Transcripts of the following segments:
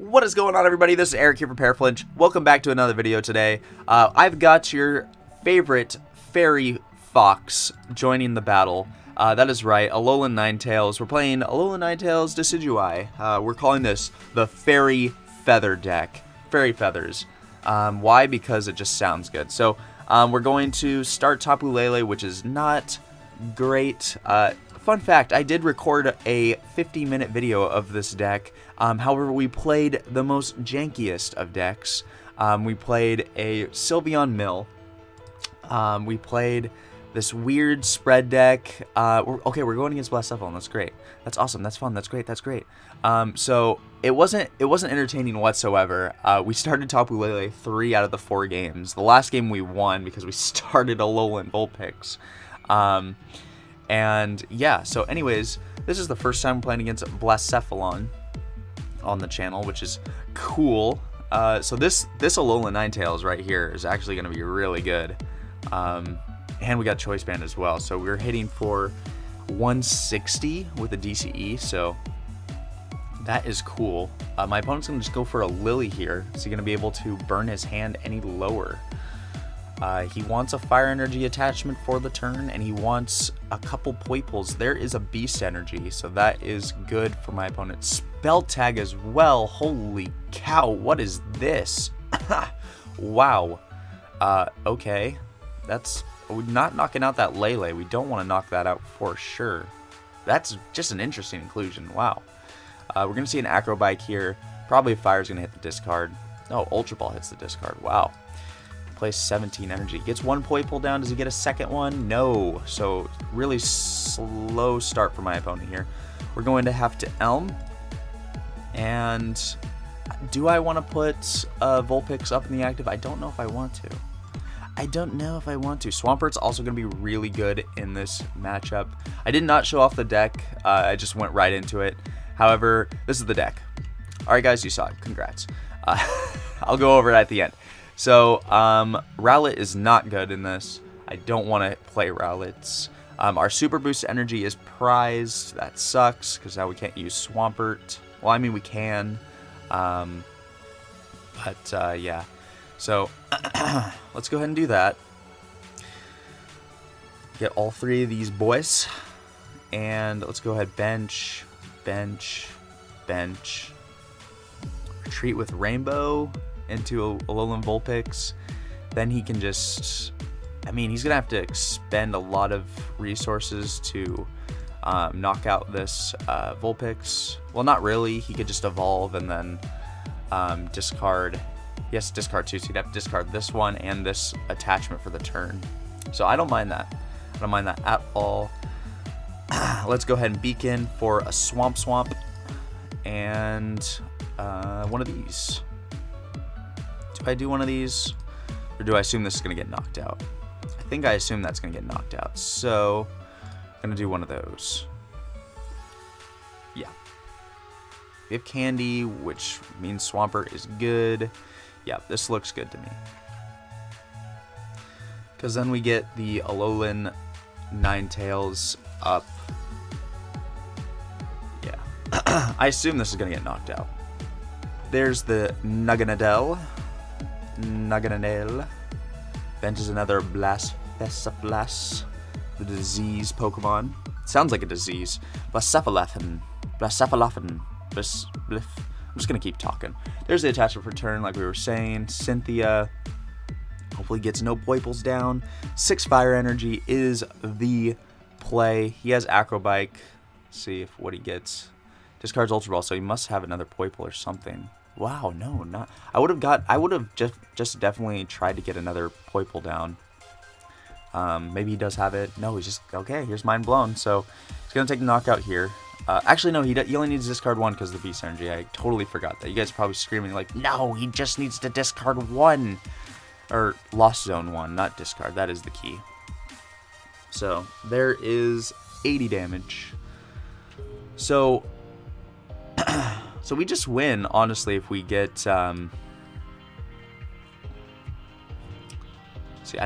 What is going on, everybody? This is Eric here from ParaFlinch. Welcome back to another video today. I've got your favorite fairy fox joining the battle. That is right, Alolan Ninetales. We're playing Alolan Ninetales Decidueye. We're calling this the Fairy Feather deck. Fairy Feathers. Why? Because it just sounds good. So we're going to start Tapu Lele, which is not great. Fun fact, I did record a 50-minute video of this deck. However, we played the most jankiest of decks. We played a Sylveon Mill. We played this weird spread deck. We're going against Blacephalon. That's great. That's awesome. That's fun. That's great. That's great. So it wasn't entertaining whatsoever. We started Tapu Lele 3 out of the 4 games. The last game we won because we started Alolan Vulpix. And yeah, so anyways, this is the first time we're playing against Blacephalon on the channel, which is cool. So this Alolan Ninetales right here is actually going to be really good. And we got Choice Band as well. So we're hitting for 160 with a DCE, so that is cool. My opponent's going to just go for a Lillie here. Is he going to be able to burn his hand any lower? He wants a Fire Energy attachment for the turn, and he wants a couple Poiples. There is a Beast Energy, so that is good for my opponent. Spell Tag as well. Holy cow, what is this? Wow. Okay. We're not knocking out that Lele. We don't want to knock that out for sure. That's just an interesting inclusion. Wow. We're going to see an Acrobike here. Probably Fire's going to hit the discard. No, Ultra Ball hits the discard. Wow. Place 17 energy. Gets one Poipole down. Does he get a second one? No. So really slow start for my opponent here. We're going to have to Elm. And do I want to put Vulpix up in the active? I don't know if I want to. Swampert's also going to be really good in this matchup. I did not show off the deck. I just went right into it. However, this is the deck. Alright guys, you saw it. Congrats. I'll go over it at the end. So, Rowlet is not good in this. I don't want to play Rowlets. Our Super Boost Energy is prized. That sucks, because now we can't use Swampert. Well, I mean, we can. Yeah. So, let's go ahead and do that. Get all 3 of these boys. And let's go ahead, bench, bench, bench. Retreat with Rainbow into Alolan Vulpix. Then he can just, I mean, he's gonna have to expend a lot of resources to knock out this Vulpix. Well, not really. He could just evolve and then discard. He has to discard 2, so he'd have to discard this one and this attachment for the turn. So I don't mind that. I don't mind that at all. Let's go ahead and Beacon for a Swamp and one of these. Do I do one of these, or do I assume this is going to get knocked out? I think I assume that's going to get knocked out, so I'm going to do one of those. Yeah. We have Candy, which means Swampert is good. Yeah, this looks good to me. Because then we get the Alolan Ninetales up. Yeah. I assume this is going to get knocked out. There's the Naganadel. Naganadel. Vent is another Blacephalon, the disease Pokemon. Sounds like a disease. Blacephalon. I'm just gonna keep talking. There's the attachment for turn, like we were saying. Cynthia hopefully gets no Poipoles down. 6 Fire Energy is the play. He has Acrobike. Let's see if what he gets. Discards Ultra Ball, so he must have another Poipole or something. Wow, no, not. I would have just definitely tried to get another Poipole down. Maybe he does have it. No, he's just, okay, here's Mind Blown. So he's going to take the knockout here. Actually, no, he only needs to discard 1 because of the Beast Energy. I totally forgot that. You guys are probably screaming like, no, he just needs to discard 1. Or Lost Zone 1, not discard. That is the key. So there is 80 damage. So we just win, honestly, if we get, see, I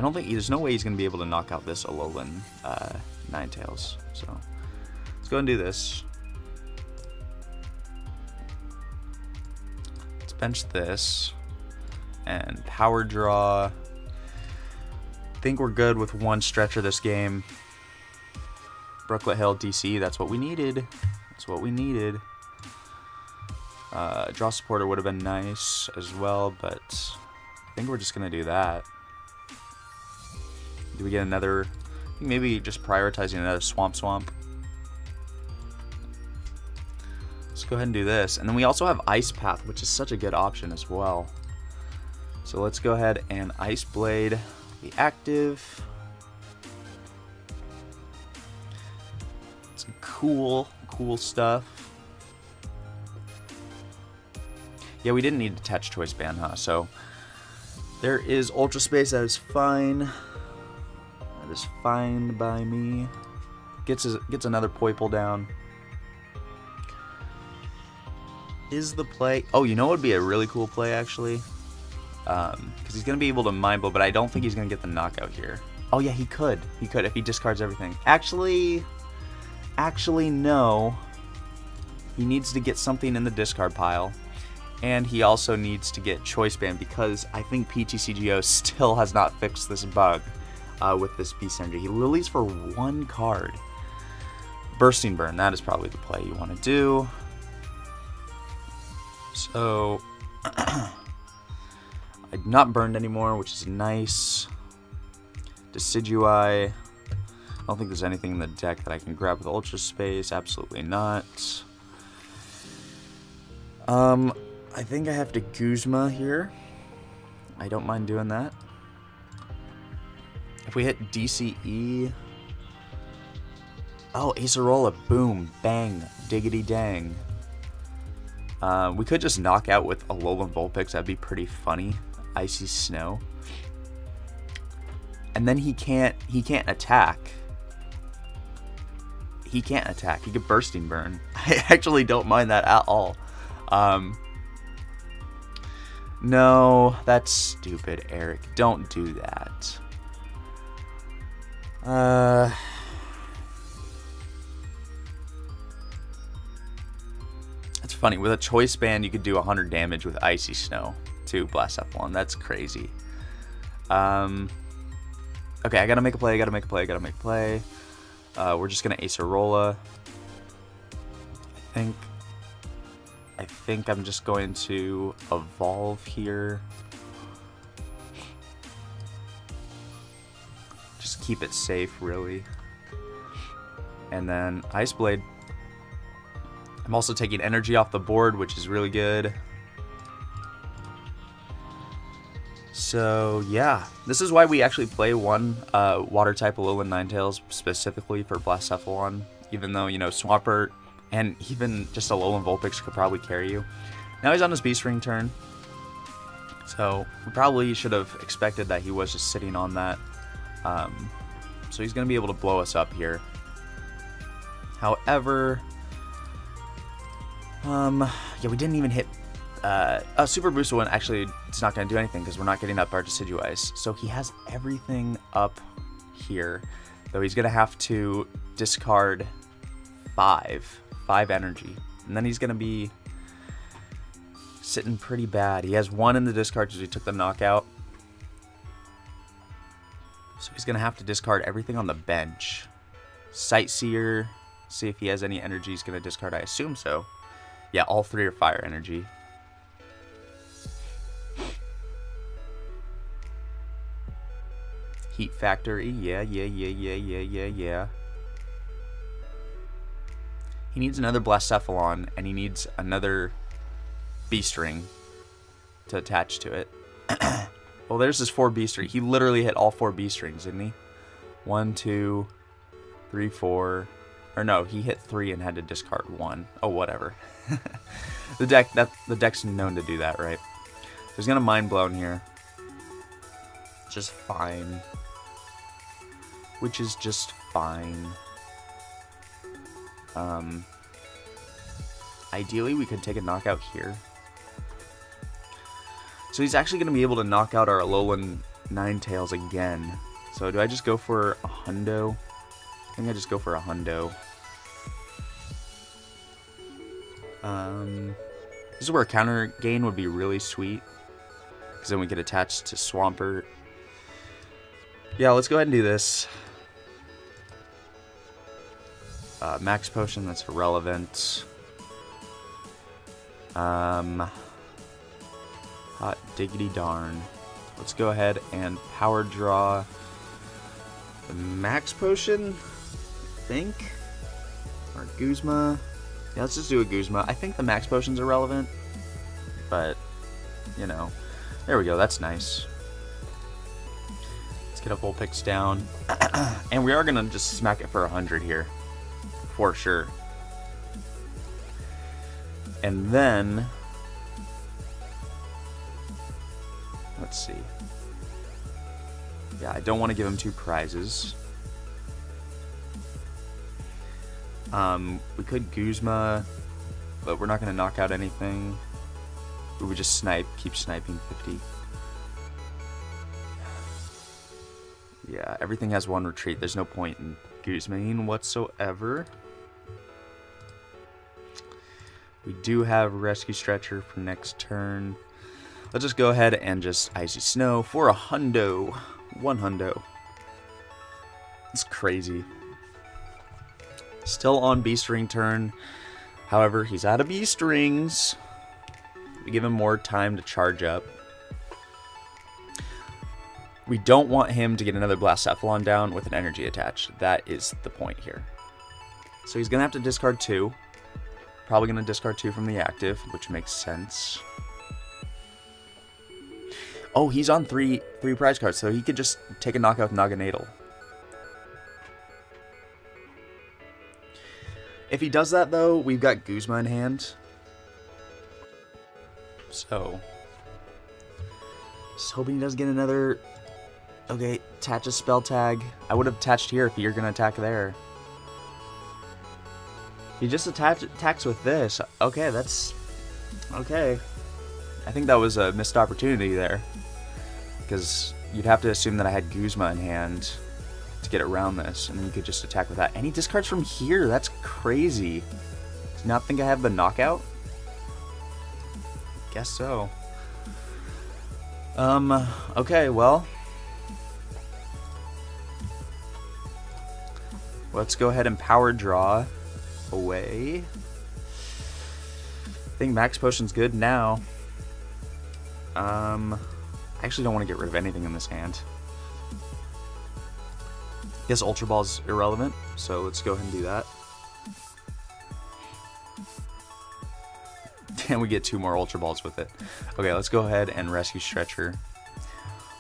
don't think, there's no way he's going to be able to knock out this Alolan Ninetales, so let's go and do this. bench this and power draw. I think we're good with one stretcher this game. Brooklet Hill DC, that's what we needed. That's what we needed. Draw supporter would have been nice as well, but I think we're just gonna do that. Do we get another? Maybe just prioritizing another Swamp. Let's go ahead and do this. And then we also have Ice Path, which is such a good option as well. So let's go ahead and Ice Blade the active. Some cool stuff. Yeah, we didn't need to touch Choice Band, huh? So there is Ultra Space, that is fine. Is fine by me. Gets another Poiple down. Is the play? Oh, you know what would be a really cool play actually, because he's gonna be able to Mind Blow, but I don't think he's gonna get the knockout here. Oh yeah, he could. He could if he discards everything. Actually no. He needs to get something in the discard pile, and he also needs to get Choice Band because I think PTCGO still has not fixed this bug. With this Beast Energy. He Lillies for one card. Bursting Burn, that is probably the play you want to do. So, I'm not burned anymore, which is nice. Decidueye. I don't think there's anything in the deck that I can grab with Ultra Space. Absolutely not. I think I have to Guzma here. I don't mind doing that. If we hit DCE, oh, Acerola, boom, bang, diggity dang. We could just knock out with Alolan Vulpix, that'd be pretty funny. Icy Snow. And then he can't attack. He can't attack, he could Bursting Burn. I actually don't mind that at all. No, that's stupid, Eric, don't do that. That's funny. With a Choice Band, you could do 100 damage with Icy Snow to Blacephalon. That's crazy. Okay, I gotta make a play. We're just gonna Acerola. I think I'm just going to evolve here. Keep it safe, really. And then Ice Blade. I'm also taking energy off the board, which is really good. So yeah, this is why we actually play one water type Alolan Ninetales specifically for Blacephalon, even though, you know, Swampert and even just Alolan Vulpix could probably carry you. Now he's on his Beast Ring turn, so we probably should have expected that he was just sitting on that. So he's going to be able to blow us up here. However, yeah, we didn't even hit, Super Boost one. Actually, it's not going to do anything because we're not getting up our Decidueye. So he has everything up here, though he's going to have to discard five energy. And then he's going to be sitting pretty bad. He has one in the discard because we took the knockout. So he's going to have to discard everything on the bench. Sightseer, see if he has any energy he's going to discard. I assume so. Yeah, all three are fire energy. Heat Factory, yeah. He needs another Blacephalon, and he needs another Beast Ring to attach to it. Well, there's his four Beast Ring. He literally hit all four Beast Rings, didn't he? 1, 2, 3, 4. Or no, he hit 3 and had to discard 1. Oh, whatever. the deck's known to do that, right? So he's gonna Mind Blown here. Just fine. Which is just fine. Ideally, we could take a knockout here. So he's actually going to be able to knock out our Alolan Ninetales again. So do I just go for a hundo? I think I just go for a hundo. This is where counter gain would be really sweet, because then we get attached to Swampert. Yeah, let's go ahead and do this. Max Potion, that's irrelevant. Hot diggity darn. Let's go ahead and power draw the Max Potion, I think. Or Guzma. Yeah, let's just do a Guzma. I think the Max Potion's irrelevant, but, you know. There we go, that's nice. Let's get a Vulpix down. And we are going to just smack it for 100 here. For sure. And then... let's see. Yeah, I don't want to give him two prizes. We could Guzma, but we're not going to knock out anything. We would just snipe, keep sniping 50. Yeah, everything has one retreat. There's no point in Guzmaing whatsoever. We do have Rescue Stretcher for next turn. Let's just go ahead and just Icy Snow for a hundo. One hundo. It's crazy. Still on Beast Ring turn. However, he's out of Beast Rings. We give him more time to charge up. We don't want him to get another Blacephalon down with an energy attached. That is the point here. So he's going to have to discard two. Probably going to discard two from the active, which makes sense. Oh, he's on three prize cards, so he could just take a knockout Naganadel. If he does that, though, we've got Guzma in hand. So... just hoping he doesn't get another... okay, attach a spell tag. I would have attached here if you're going to attack there. He just attacks with this. Okay, that's... okay. I think that was a missed opportunity there. Because you'd have to assume that I had Guzma in hand to get around this, and then you could just attack with that. And he discards from here. That's crazy. Do you not think I have the knockout? Guess so. Okay, well. Let's go ahead and power draw away. I think Max Potion's good now. I actually don't want to get rid of anything in this hand. Yes, Ultra Ball's irrelevant, so let's go ahead and do that. And we get two more Ultra Balls with it. Okay, let's go ahead and Rescue Stretcher.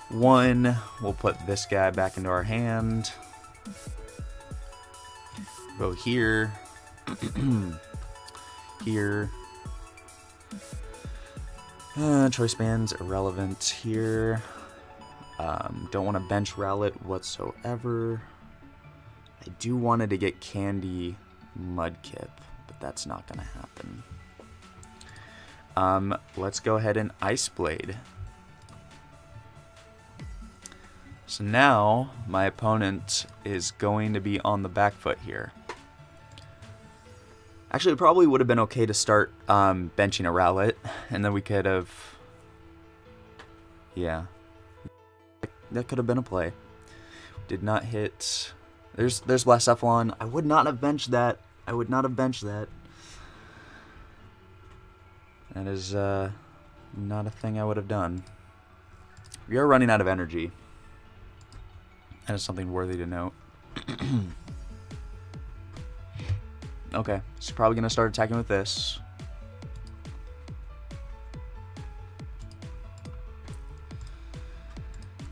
One, we'll put this guy back into our hand. Go here. Here. Choice Band's irrelevant here. Don't want to bench Rowlet whatsoever. I do wanted to get Candy Mudkip, but that's not going to happen. Let's go ahead and Ice Blade. So now my opponent is going to be on the back foot here. Actually, it probably would have been okay to start benching a Rowlet, and then we could have... yeah. That could have been a play. Did not hit... There's Blacephalon. I would not have benched that. I would not have benched that. That is not a thing I would have done. We are running out of energy. That is something worthy to note. Okay, he's probably going to start attacking with this.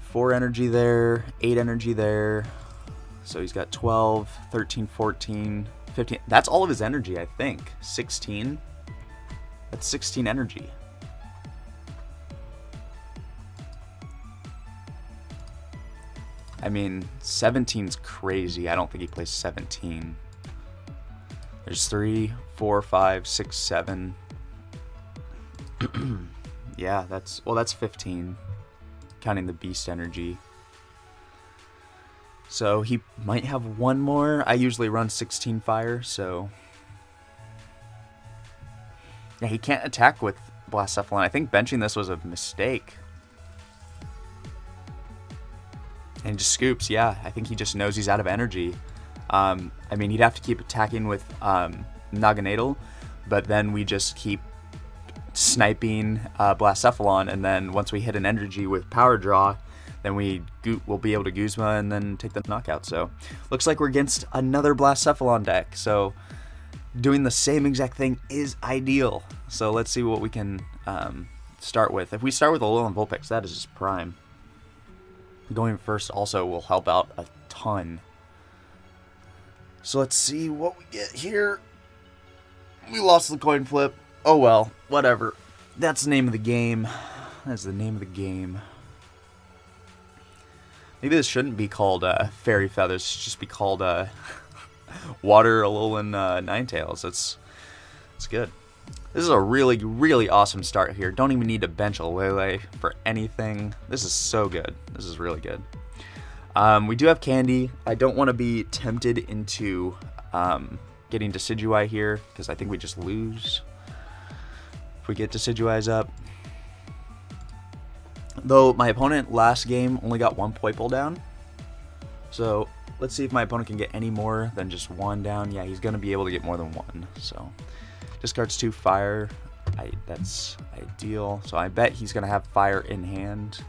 Four energy there, eight energy there. So he's got 12, 13, 14, 15. That's all of his energy, I think. 16. That's 16 energy. I mean, 17's crazy. I don't think he plays 17. There's 3, 4, 5, 6, 7. Yeah, that's... well, that's 15. Counting the Beast Energy. So he might have one more. I usually run 16 fire, so... Yeah, he can't attack with Blacephalon. I think benching this was a mistake. And just scoops, yeah. I think he just knows he's out of energy. I mean, he'd have to keep attacking with Naganadel, but then we just keep sniping Blacephalon, and then once we hit an energy with Power Draw, then we'll be able to Guzma and then take the knockout. So, looks like we're against another Blacephalon deck, so doing the same exact thing is ideal. So let's see what we can start with. If we start with Alolan Vulpix, that is just prime. Going first also will help out a ton. So let's see what we get here. We lost the coin flip. Oh well, whatever. That's the name of the game. That's the name of the game. Maybe this shouldn't be called Fairy Feathers. It should just be called Water Alolan Ninetales. That's good. This is a really, really awesome start here. Don't even need to bench a Lillie for anything. This is so good. This is really good. We do have Candy. I don't want to be tempted into getting Decidueye here, because I think we just lose if we get Decidueye's up. Though my opponent last game only got one Poipole down. So let's see if my opponent can get any more than just one down. Yeah, he's going to be able to get more than one. So discards two fire. That's ideal. So I bet he's going to have fire in hand.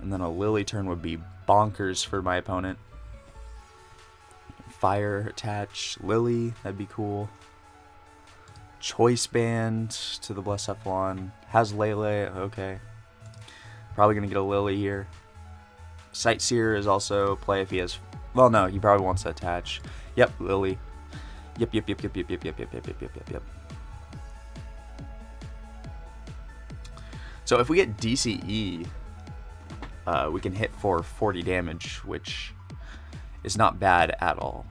And then a Lillie turn would be bonkers for my opponent. Fire attach Lillie, that'd be cool. Choice Band to the Blacephalon. Has Lele, okay. Probably gonna get a Lillie here. Sightseer is also play if he has, well no, he probably wants to attach. Yep, Lillie. Yep. So if we get DCE, we can hit for 40 damage, which is not bad at all.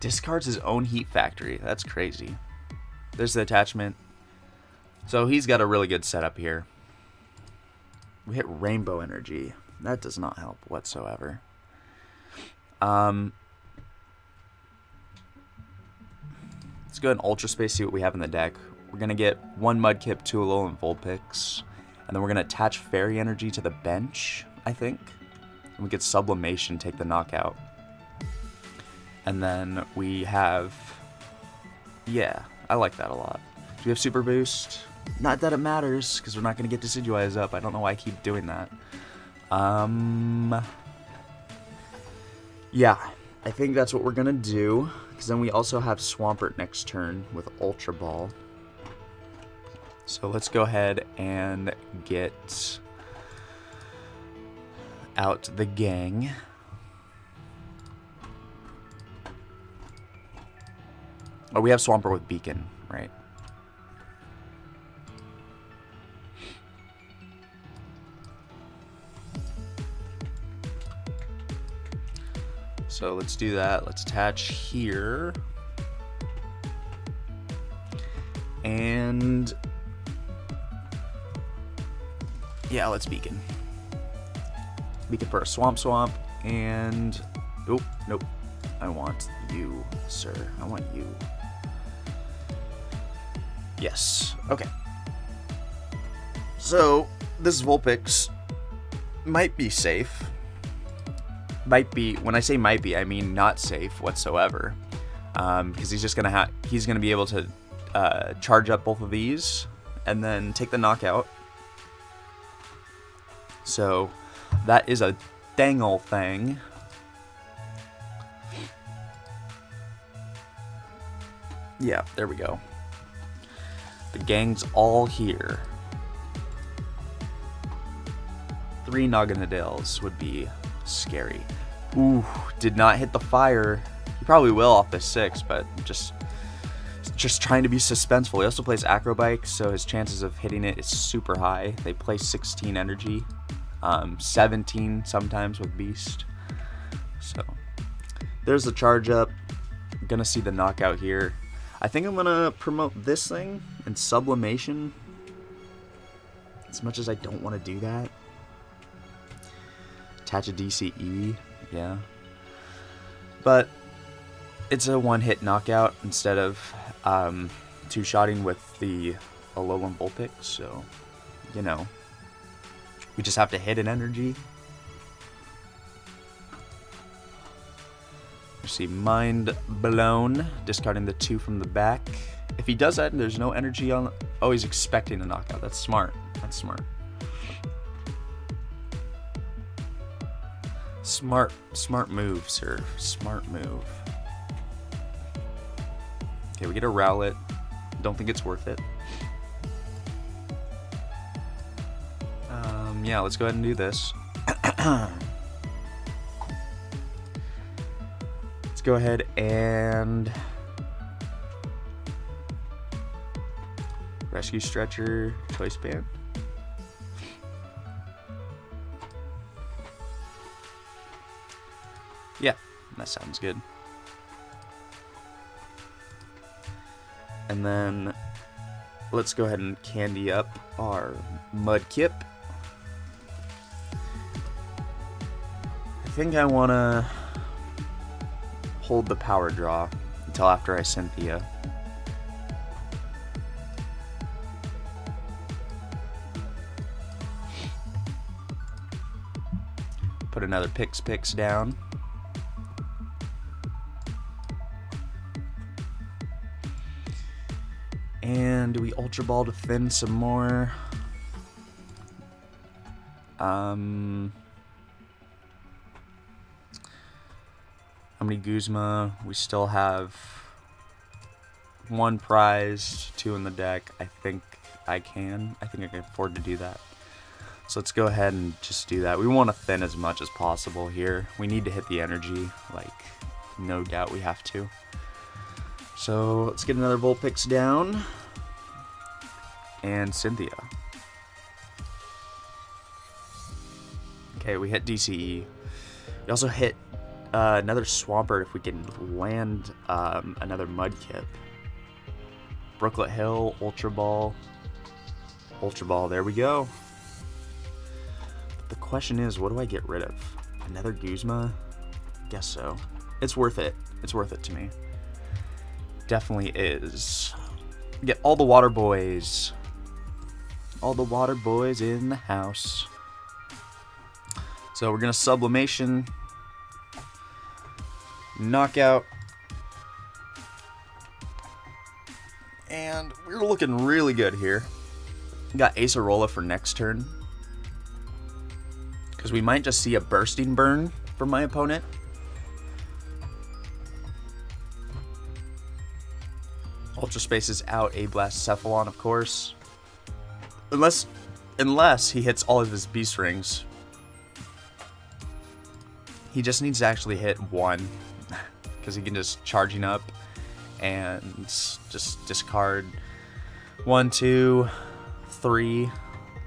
Discards his own Heat Factory. That's crazy. There's the attachment. So he's got a really good setup here. We hit Rainbow Energy. That does not help whatsoever. Let's go ahead and Ultra Space, see what we have in the deck. We're going to get one Mudkip, two Alolan Vulpix, and then we're going to attach Fairy Energy to the bench, I think. And we get Sublimation, take the knockout. And then we have, yeah, I like that a lot. Do we have Super Boost? Not that it matters, because we're not going to get Decidueye's up. I don't know why I keep doing that. Yeah, I think that's what we're going to do, because then we also have Swampert next turn with Ultra Ball. So let's go ahead and get out the gang. Oh, we have Swampert with Beacon, right? So let's do that. Let's attach here. And yeah, let's Beacon. Beacon for a Swamp. And oh, nope. I want you, sir. I want you. Yes. Okay. So this Vulpix might be safe. Might be. When I say might be, I mean not safe whatsoever, because he's just gonna have. He's gonna be able to charge up both of these and then take the knockout. So that is a dang old thing. Yeah, there we go. The gang's all here. Three Naganadels would be scary. Ooh, did not hit the fire. He probably will off the 6, but just trying to be suspenseful. He also plays Acrobike, so his chances of hitting it is super high. They play 16 energy, 17 sometimes with Beast. So there's the charge up. I'm gonna see the knockout here. I think I'm gonna promote this thing and Sublimation, as much as I don't want to do that. Attach a DCE yeah. But it's a one-hit knockout instead of two-shotting with the Alolan Vulpix, so, you know, we just have to hit an energy. You see Mind Blown, discarding the two from the back. If he does that and there's no energy on... Oh, he's expecting a knockout. That's smart. That's smart. Smart move, sir. Smart move. Okay, we get a Rowlet. Don't think it's worth it. Yeah, let's go ahead and do this. Let's go ahead and... Rescue Stretcher, Choice Band. Yeah, that sounds good. And then let's go ahead and candy up our Mudkip. I think I want to hold the power draw until after I Cynthia. Put another Pix down. And do we Ultra Ball to thin some more? How many Guzma? We still have one prize, two in the deck. I think I can afford to do that. So let's go ahead and just do that. We want to thin as much as possible here. We need to hit the energy, like, no doubt we have to. So let's get another Vulpix down. And Cynthia. Okay, we hit DCE. We also hit another Swampert if we can land another Mudkip. Brooklet Hill, Ultra Ball. Ultra Ball, there we go. The question is, what do I get rid of? Another Guzma? Guess so. It's worth it. It's worth it to me. Definitely is. Get all the water boys. All the water boys in the house. So we're gonna sublimation. Knockout. And we're looking really good here. We got Acerola for next turn. Because we might just see a Bursting Burn from my opponent. Ultra spaces out a Blacephalon, of course. Unless he hits all of his Beast Rings. He just needs to actually hit one. Because he can just charging up and just discard 1, 2, 3...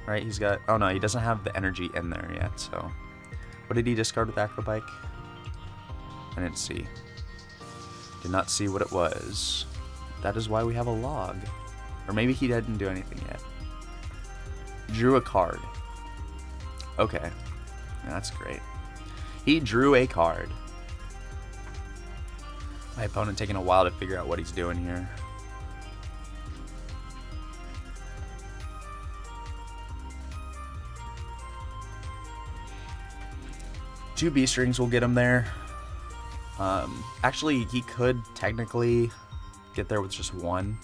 Right, he's got... Oh, no, he doesn't have the energy in there yet, so... What did he discard with Acrobike? I didn't see. Did not see what it was. That is why we have a log. Or maybe he didn't do anything yet. Drew a card. Okay. That's great. He drew a card. My opponent taking a while to figure out what he's doing here. Two Beast Rings will get him there. Actually, he could technically get there with just one.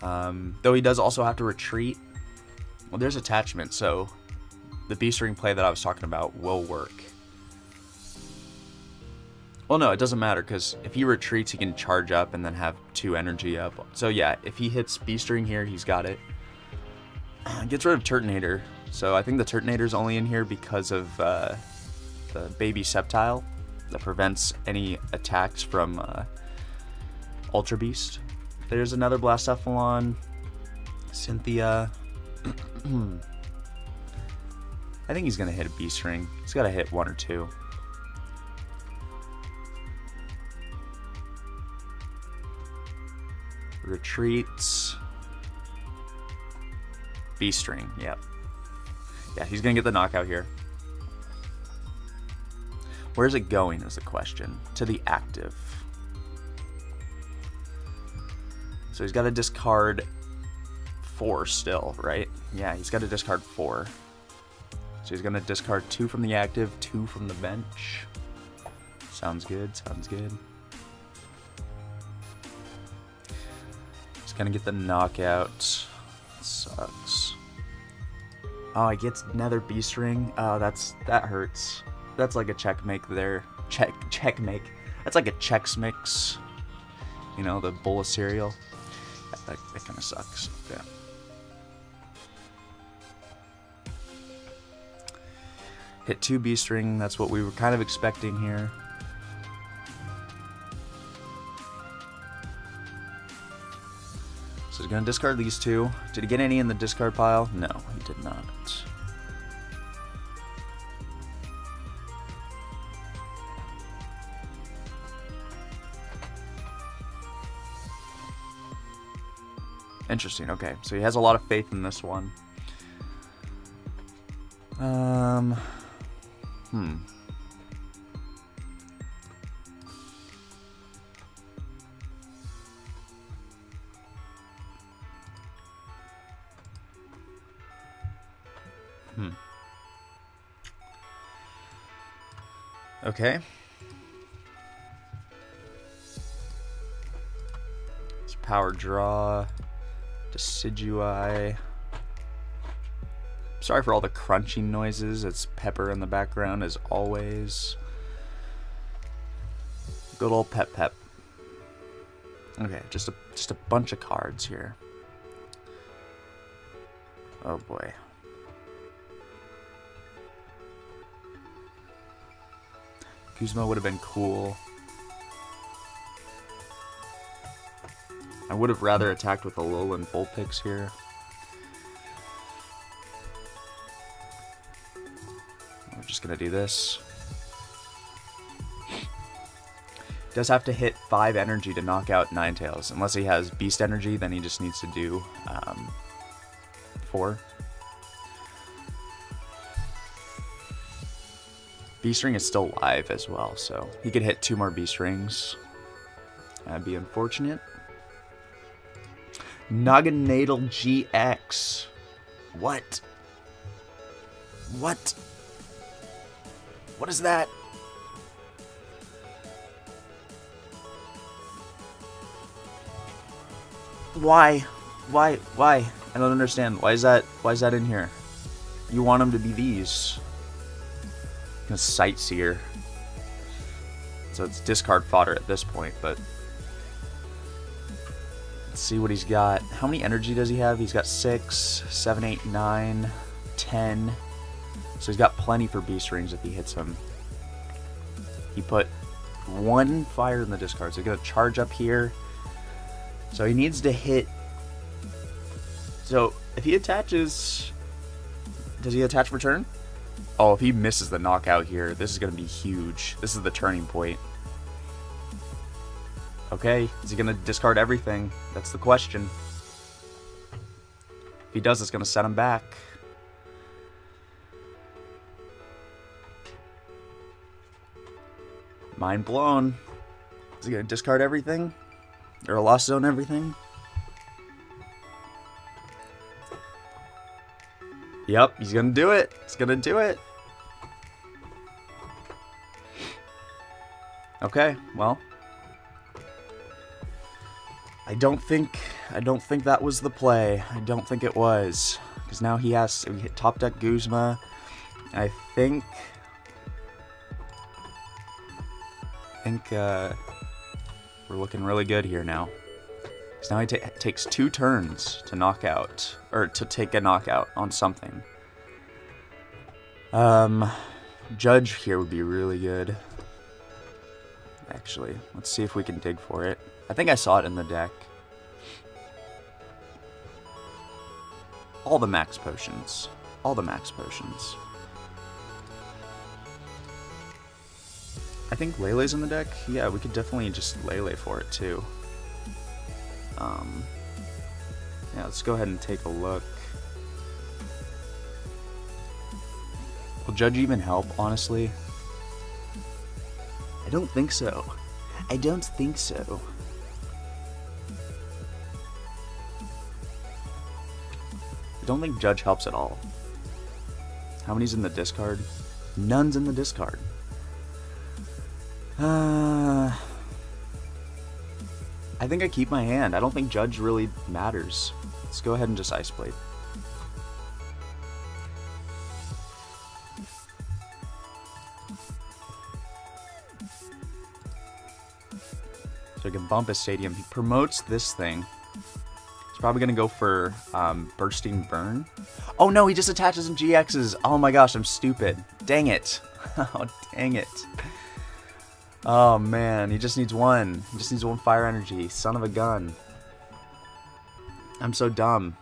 Though he does also have to retreat. Well, there's attachment, so the Beast Ring play that I was talking about will work. Well, no, it doesn't matter, because if he retreats, he can charge up and then have two energy up. So, yeah, if he hits Beast Ring here, he's got it. Gets rid of Turtinator. So I think the Turtinator's only in here because of the baby Sceptile that prevents any attacks from Ultra Beast. There's another Blacephalon, Cynthia. I think he's gonna hit a Beast Ring. He's gotta hit one or two. Retreats. Beast Ring, yep. Yeah, he's going to get the knockout here. Where's it going is the question. To the active. So he's got to discard 4 still, right? Yeah, he's got to discard 4. So he's going to discard 2 from the active, 2 from the bench. Sounds good, sounds good. He's going to get the knockout. Sucks. Oh, he gets another Beast Ring. Oh, that hurts. That's like a checkmate there. Checkmate. That's like a Chex Mix. You know, the bowl of cereal. That kind of sucks. Yeah. Hit 2 Beast Ring. That's what we were kind of expecting here. So he's going to discard these 2. Did he get any in the discard pile? No, he did not. Interesting, okay. So he has a lot of faith in this one. Okay. It's power draw. Decidueye. Sorry for all the crunching noises. It's Pepper in the background as always. Good old Pep. Okay, just a bunch of cards here. Oh boy. Guzma would have been cool. I would have rather attacked with Alolan Vulpix here. We're just going to do this. Does have to hit 5 energy to knock out Ninetales. Unless he has Beast Energy, then he just needs to do 4. Beast Ring is still live as well, so he could hit 2 more Beast Rings. That'd be unfortunate. Naganadel-GX. What? What? What is that? Why? Why? I don't understand. Why is that in here? You want them to be these. A Sightseer. So it's discard fodder at this point, but... Let's see what he's got. How many energy does he have? He's got 6, 7, 8, 9, 10. So he's got plenty for Beast Rings if he hits him. He put 1 fire in the discard. So he's going to charge up here. So he needs to hit... So if he attaches... Does he attach for turn? Oh, if he misses the knockout here, this is going to be huge. This is the turning point. Okay, is he gonna discard everything? That's the question. If he does, it's gonna set him back. Mind blown. Is he gonna discard everything? Or a lost zone everything? Yep, he's gonna do it. He's gonna do it. Okay, well. I don't think that was the play. I don't think it was, because now he has to hit top deck Guzma. I think we're looking really good here now. Because now he takes 2 turns to knock out, or to take a knockout on something. Judge here would be really good. Actually, let's see if we can dig for it. I think I saw it in the deck. All the Max Potions. All the Max Potions. I think Lele's in the deck? Yeah, we could definitely just Lele for it too. Yeah, let's go ahead and take a look. Will Judge even help, honestly? don't think so. I don't think so. I don't think Judge helps at all. How many's in the discard? None's in the discard. I think I keep my hand. I don't think Judge really matters. Let's go ahead and just Ice Blade. So I can bump his stadium. He promotes this thing. He's probably going to go for Bursting Burn. Oh no, he just attaches some GXs. Oh my gosh, I'm stupid. Dang it. Oh, dang it. Oh man, he just needs one. He just needs one fire energy. Son of a gun. I'm so dumb.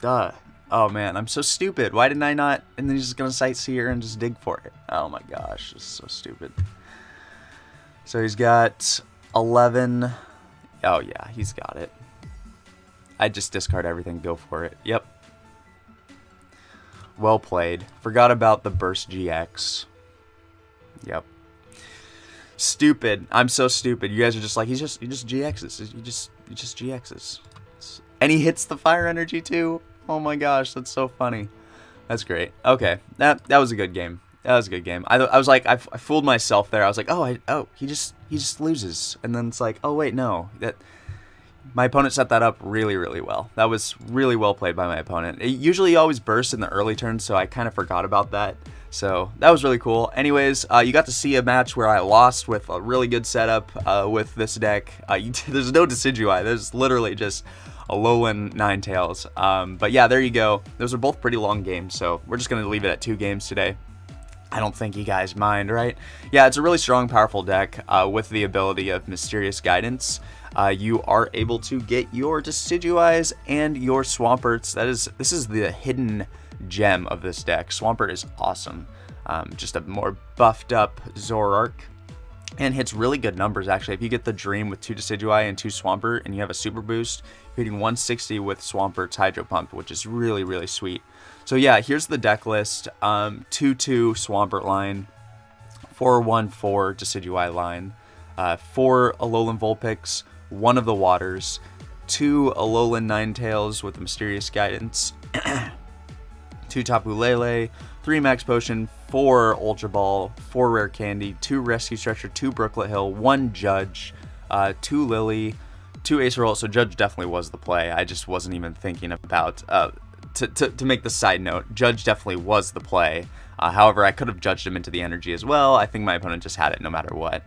Duh. Oh man, I'm so stupid. Why didn't I not? And then he's just going to Sightseer and just dig for it. Oh my gosh, this is so stupid. So he's got 11. Oh yeah, he's got it. I just discard everything, go for it. Yep. Well played. Forgot about the Burst GX. Yep. Stupid. I'm so stupid. You guys are just like, he just GXs. He just GXs. And he hits the fire energy too. Oh my gosh, that's so funny. That's great. Okay, that was a good game. That was a good game. I was like, I fooled myself there. I was like, oh, he just loses, and then it's like, oh wait, no, that my opponent set that up really, really well. That was really well played by my opponent. It usually always bursts in the early turns, so I kind of forgot about that. So that was really cool. Anyways, you got to see a match where I lost with a really good setup with this deck. There's no Decidueye. There's literally just Alolan Ninetales. But yeah, there you go. Those are both pretty long games, so we're just going to leave it at 2 games today. I don't think you guys mind, right? Yeah, it's a really strong, powerful deck with the ability of Mysterious Guidance. You are able to get your Decidueyes and your Swamperts. This is the hidden gem of this deck. Swampert is awesome. Just a more buffed up Zorark, and hits really good numbers actually. If you get the Dream with 2 Decidueye and 2 Swampert, and you have a Super Boost, you're hitting 160 with Swampert's Hydro Pump, which is really, really sweet. So yeah, here's the deck list. 2-2 Swampert line, 4-1-4 Decidueye line, 4 Alolan Vulpix, 1 of the Waters, 2 Alolan Ninetales with the Mysterious Guidance, 2 Tapu Lele, 3 Max Potion, 4 Ultra Ball, 4 Rare Candy, 2 Rescue Stretcher, 2 Brooklet Hill, 1 Judge, 2 Lillie, 2 Acerola. So Judge definitely was the play. I just wasn't even thinking about, to make the side note, Judge definitely was the play. However, I could have judged him into the energy as well. I think my opponent just had it no matter what.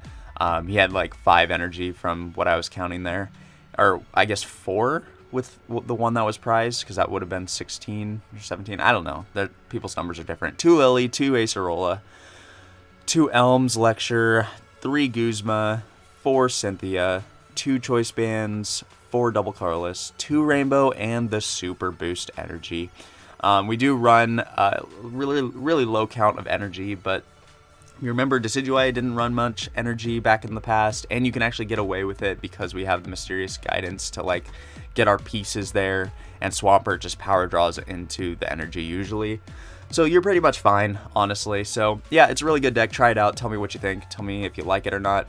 He had like 5 energy from what I was counting there. Or I guess 4? With the one that was prized, because that would have been 16 or 17. I don't know. People's numbers are different. 2 Lillie, 2 Acerola, 2 Elms Lecture, 3 Guzma, 4 Cynthia, 2 Choice Bands, 4 Double Colorless, 2 Rainbow, and the Super Boost Energy. We do run a really, really low count of energy, but you remember Decidueye didn't run much energy back in the past, and you can actually get away with it because we have the Mysterious Guidance to like get our pieces there, and Swampert just power draws into the energy usually. So you're pretty much fine, honestly. So yeah, it's a really good deck. Try it out. Tell me what you think. Tell me if you like it or not.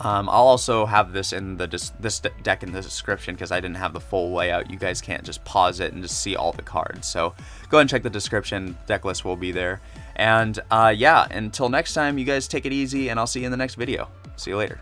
I'll also have this in the this deck in the description, because I didn't have the full layout. You guys can't just pause it and just see all the cards. So go ahead and check the description. Deck list will be there. And yeah, until next time, you guys take it easy, and I'll see you in the next video. See you later.